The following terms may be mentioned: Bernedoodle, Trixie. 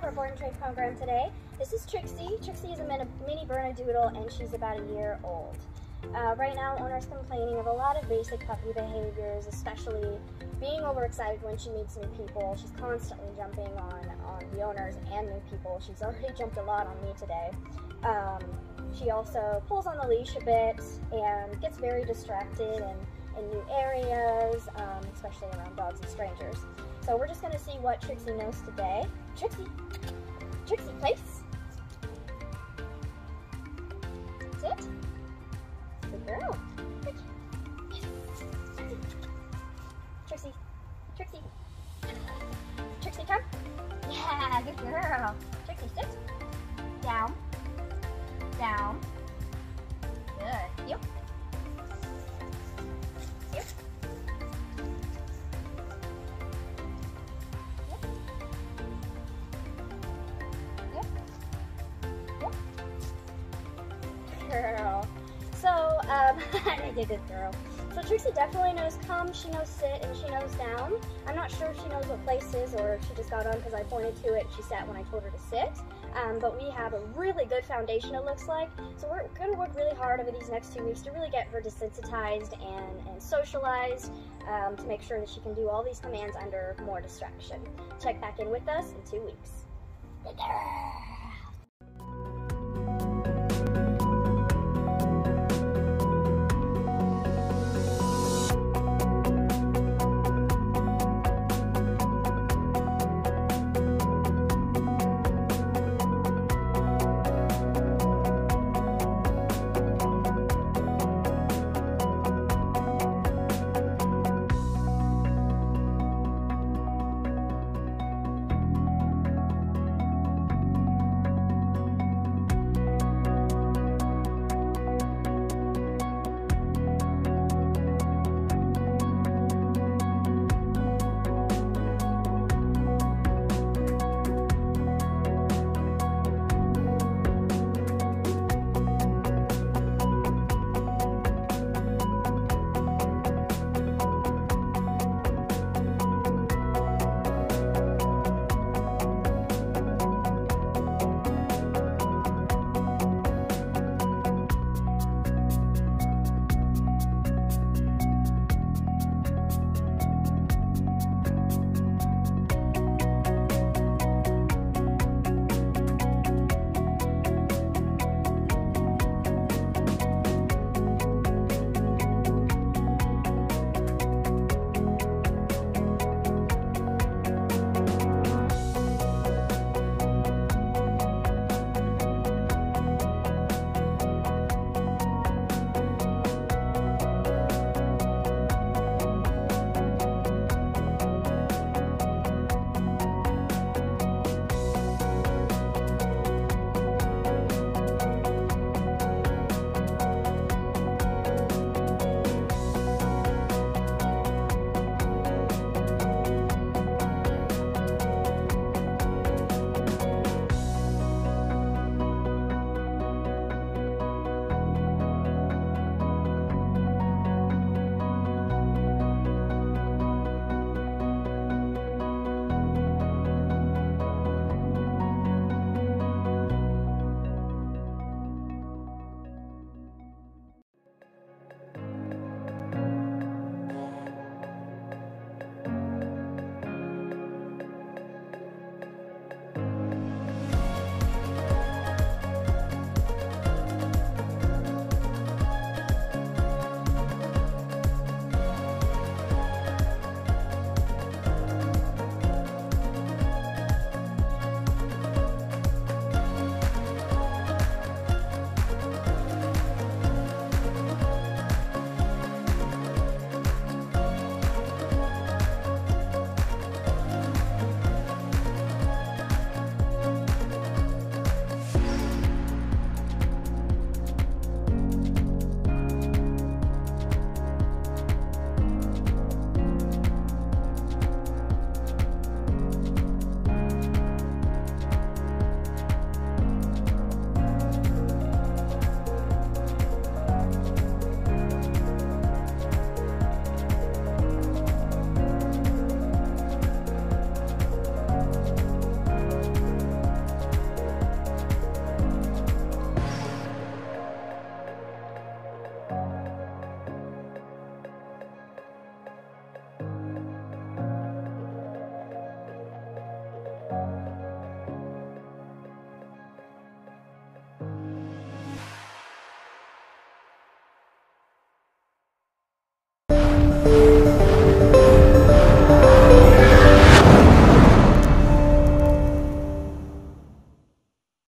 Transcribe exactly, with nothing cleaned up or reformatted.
of our board and trade program today. This is Trixie. Trixie is a mini Bernedoodle and she's about a year old. Uh, right now, owner's complaining of a lot of basic puppy behaviors, especially being overexcited when she meets new people. She's constantly jumping on, on the owners and new people. She's already jumped a lot on me today. Um, she also pulls on the leash a bit and gets very distracted and in new areas, um, especially around dogs and strangers. So we're just going to see what Trixie knows today. Trixie! Trixie, place! Sit! Good girl! Trixie! Trixie! Trixie! Trixie, come! Yeah, good girl! Trixie, sit! Down! Down! Good! You! Girl. So, um, I did good girl. So Trixie definitely knows come, she knows sit, and she knows down. I'm not sure if she knows what place is or if she just got on because I pointed to it and she sat when I told her to sit. Um, but we have a really good foundation, it looks like. So we're going to work really hard over these next two weeks to really get her desensitized and, and socialized um, to make sure that she can do all these commands under more distraction. Check back in with us in two weeks. Good girl.